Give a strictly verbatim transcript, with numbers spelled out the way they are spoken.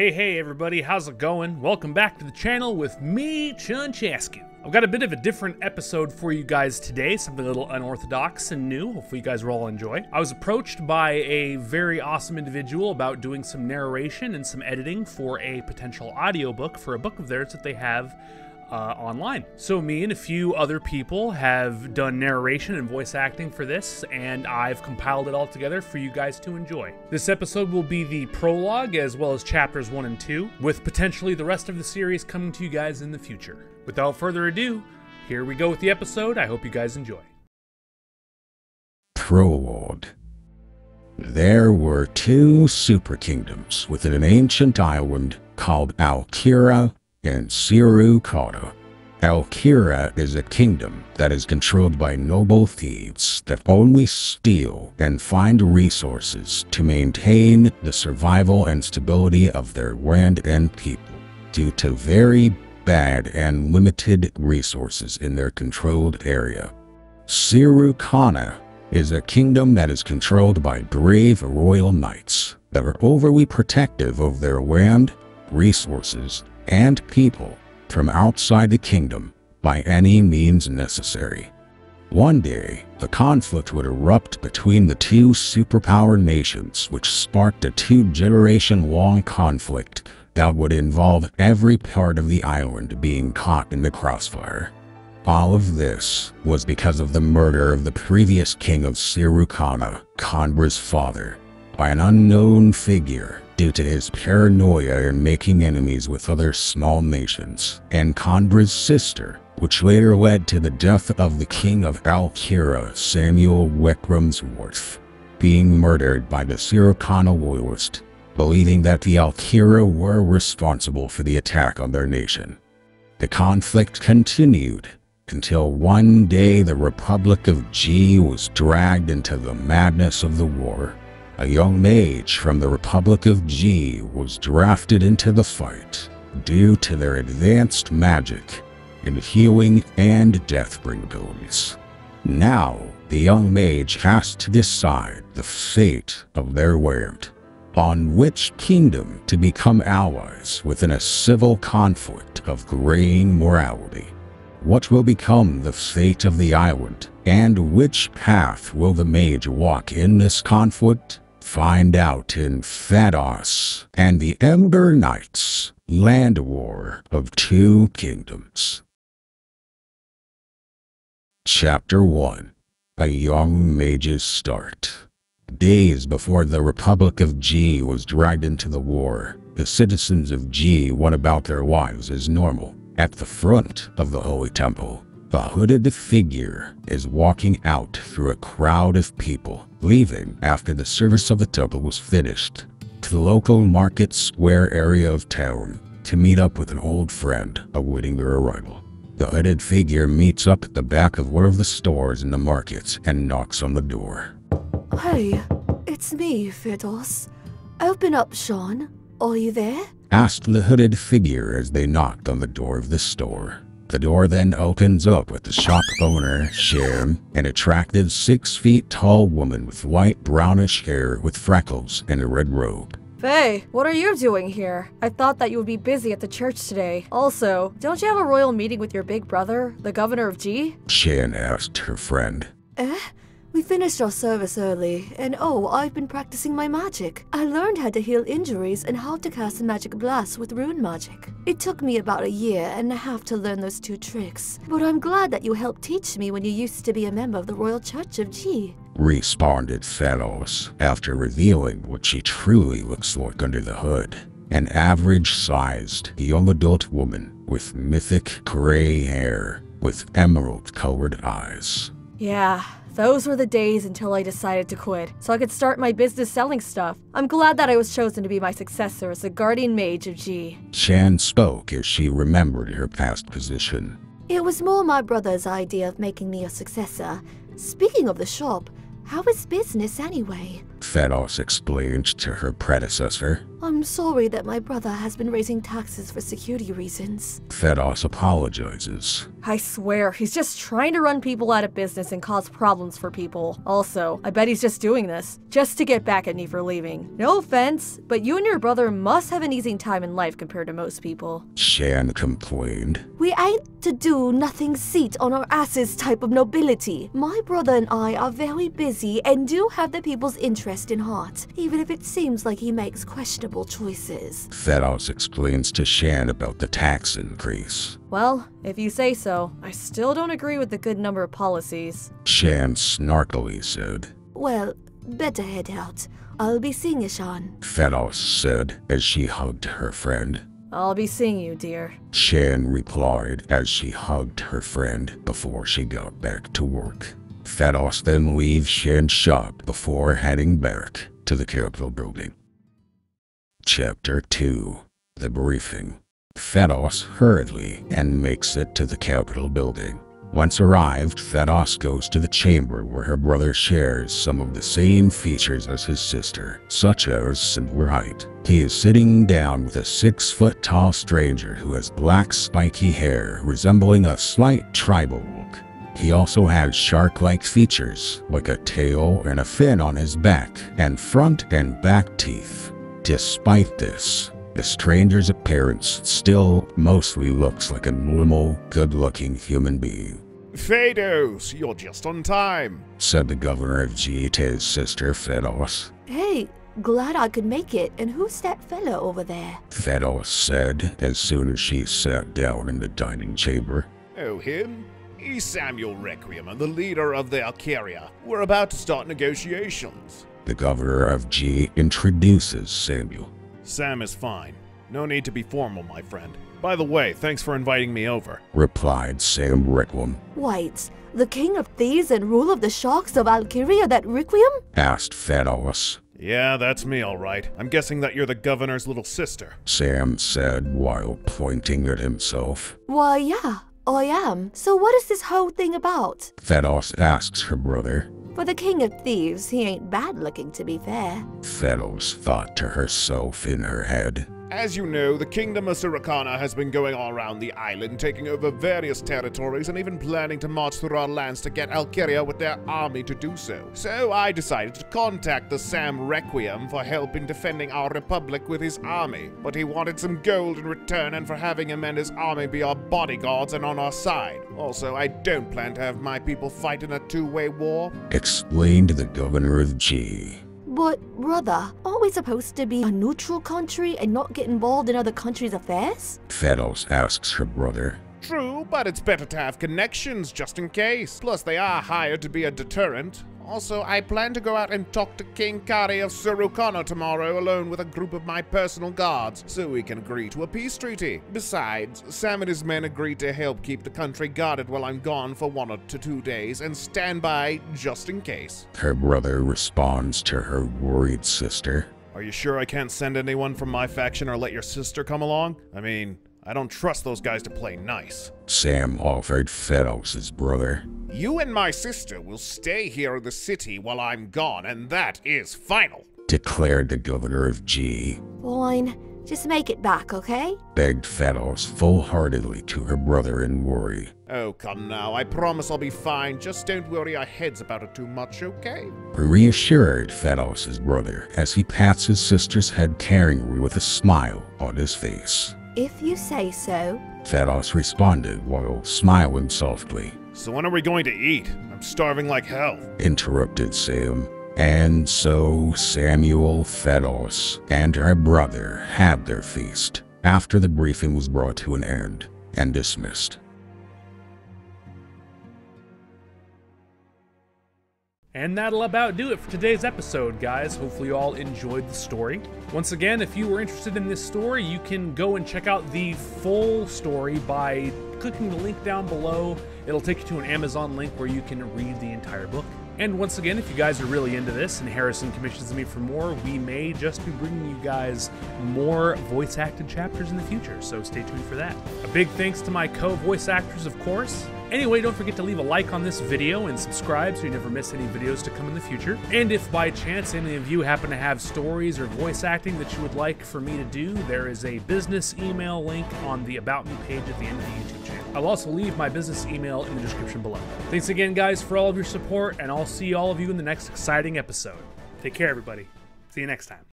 Hey, hey everybody, how's it going? Welcome back to the channel with me, ChunChasku. I've got a bit of a different episode for you guys today, something a little unorthodox and new. Hopefully you guys will all enjoy. I was approached by a very awesome individual about doing some narration and some editing for a potential audiobook for a book of theirs that they have Uh, online. So me and a few other people have done narration and voice acting for this, and I've compiled it all together for you guys to enjoy. This episode will be the prologue as well as chapters one and two, with potentially the rest of the series coming to you guys in the future. Without further ado, here we go with the episode. I hope you guys enjoy. Prologue. There were two super kingdoms within an ancient island called Alkira and Sirukana. Alkira is a kingdom that is controlled by noble thieves that only steal and find resources to maintain the survival and stability of their land and people. Due to very bad and limited resources in their controlled area, Sirukana is a kingdom that is controlled by brave royal knights that are overly protective of their land, resources, and people from outside the kingdom by any means necessary. One day, a conflict would erupt between the two superpower nations, which sparked a two-generation-long conflict that would involve every part of the island being caught in the crossfire. All of this was because of the murder of the previous king of Sirukana, Kanbra's father, by an unknown figure, due to his paranoia in making enemies with other small nations, and Kanbra's sister, which later led to the death of the king of Alkira, Samuel Wickramsworth, being murdered by the Sirukana loyalist, believing that the Alkira were responsible for the attack on their nation. The conflict continued until one day the Republic of G was dragged into the madness of the war. A young mage from the Republic of G was drafted into the fight due to their advanced magic in healing and deathbring abilities. Now, the young mage has to decide the fate of their world, on which kingdom to become allies within a civil conflict of graying morality. What will become the fate of the island, and which path will the mage walk in this conflict? Find out in Fedoss and the Ember Knights, Land War of Two Kingdoms. Chapter one. A Young Mage's Start. Days before the Republic of G was dragged into the war, the citizens of G went about their lives as normal. At the front of the Holy Temple, a hooded figure is walking out through a crowd of people, leaving after the service of the temple was finished to the local market square area of town to meet up with an old friend awaiting their arrival. The hooded figure meets up at the back of one of the stores in the market and knocks on the door. Hey, it's me, Fedoss. Open up, Shan. Are you there? Asked the hooded figure as they knocked on the door of the store. The door then opens up with the shop owner, Shan, an attractive six feet tall woman with white brownish hair with freckles and a red robe. Faye, what are you doing here? I thought that you would be busy at the church today. Also, don't you have a royal meeting with your big brother, the governor of G? Shan asked her friend. Eh? We finished our service early, and oh, I've been practicing my magic. I learned how to heal injuries and how to cast a magic blast with rune magic. It took me about a year and a half to learn those two tricks, but I'm glad that you helped teach me when you used to be a member of the Royal Church of G, responded Fedoss, after revealing what she truly looks like under the hood. An average-sized, young adult woman with mythic gray hair with emerald-colored eyes. Yeah. Those were the days until I decided to quit, so I could start my business selling stuff. I'm glad that I was chosen to be my successor as the Guardian Mage of G. Shan spoke as she remembered her past position. It was more my brother's idea of making me a successor. Speaking of the shop, how is business anyway? Fedoss explained to her predecessor. I'm sorry that my brother has been raising taxes for security reasons. Fedoss apologizes. I swear, he's just trying to run people out of business and cause problems for people. Also, I bet he's just doing this, just to get back at me for leaving. No offense, but you and your brother must have an easy time in life compared to most people. Shan complained. We ain't to do nothing seat on our asses type of nobility. My brother and I are very busy and do have the people's interest in heart, even if it seems like he makes questionable choices. Fedoss explains to Shan about the tax increase. Well, if you say so, I still don't agree with the good number of policies. Shan snarkily said. Well, better head out. I'll be seeing you, Shan. Fedoss said as she hugged her friend. I'll be seeing you, dear. Shan replied as she hugged her friend before she got back to work. Fedoss then leaves Shan's shop before heading back to the Capitol building. Chapter two. The Briefing. Fedoss hurriedly and makes it to the Capitol building. Once arrived, Fedoss goes to the chamber where her brother shares some of the same features as his sister, such as similar height. He is sitting down with a six-foot-tall stranger who has black spiky hair resembling a slight tribal look. He also has shark-like features, like a tail and a fin on his back, and front and back teeth. Despite this, the stranger's appearance still mostly looks like a normal, good-looking human being. Fedoss, you're just on time, said the governor of G to his sister Fedoss. Hey, glad I could make it, and who's that fella over there? Fedoss said as soon as she sat down in the dining chamber. Oh, him? He's Samuel Requiem and the leader of the Alkira. We're about to start negotiations. The governor of G introduces Samuel. Sam is fine. No need to be formal, my friend. By the way, thanks for inviting me over, replied Sam Requiem. Wait, the king of thieves and ruler of the sharks of Alkira, that Requiem? Asked Fedoss. Yeah, that's me, all right. I'm guessing that you're the governor's little sister, Sam said while pointing at himself. Why, yeah, I am. So what is this whole thing about? Fedoss asks her brother. For the king of thieves, he ain't bad-looking, to be fair, Fedoss thought to herself in her head. As you know, the kingdom of Sirukana has been going all around the island, taking over various territories and even planning to march through our lands to get Alkira with their army to do so. So I decided to contact the Sam Requiem for help in defending our republic with his army, but he wanted some gold in return and for having him and his army be our bodyguards and on our side. Also, I don't plan to have my people fight in a two-way war, explained the governor of G. But, brother, aren't we supposed to be a neutral country and not get involved in other countries' affairs? Fedoss asks her brother. True, but it's better to have connections just in case. Plus, they are hired to be a deterrent. Also, I plan to go out and talk to King Kari of Sirukana tomorrow alone with a group of my personal guards, so we can agree to a peace treaty. Besides, Sam and his men agreed to help keep the country guarded while I'm gone for one or two days and stand by just in case. Her brother responds to her worried sister. Are you sure I can't send anyone from my faction or let your sister come along? I mean, I don't trust those guys to play nice, Sam offered Fedoss's brother. You and my sister will stay here in the city while I'm gone, and that is final, declared the governor of G. Boine, just make it back, okay? Begged Fedoss full-heartedly to her brother in worry. Oh, come now, I promise I'll be fine. Just don't worry our heads about it too much, okay? Reassured Fedoss's brother as he pats his sister's head caringly with a smile on his face. If you say so, Fedoss responded while smiling softly. So when are we going to eat? I'm starving like hell, interrupted Sam. And so Samuel, Fedoss, and her brother had their feast after the briefing was brought to an end and dismissed. And that'll about do it for today's episode, guys. Hopefully you all enjoyed the story. Once again, if you were interested in this story, you can go and check out the full story by clicking the link down below. It'll take you to an Amazon link where you can read the entire book. And once again, if you guys are really into this and Harrison commissions me for more, we may just be bringing you guys more voice-acted chapters in the future, so stay tuned for that. A big thanks to my co-voice actors, of course. Anyway, don't forget to leave a like on this video and subscribe so you never miss any videos to come in the future. And if by chance any of you happen to have stories or voice acting that you would like for me to do, there is a business email link on the About Me page at the end of the YouTube channel. I'll also leave my business email in the description below. Thanks again, guys, for all of your support, and I'll see all of you in the next exciting episode. Take care, everybody. See you next time.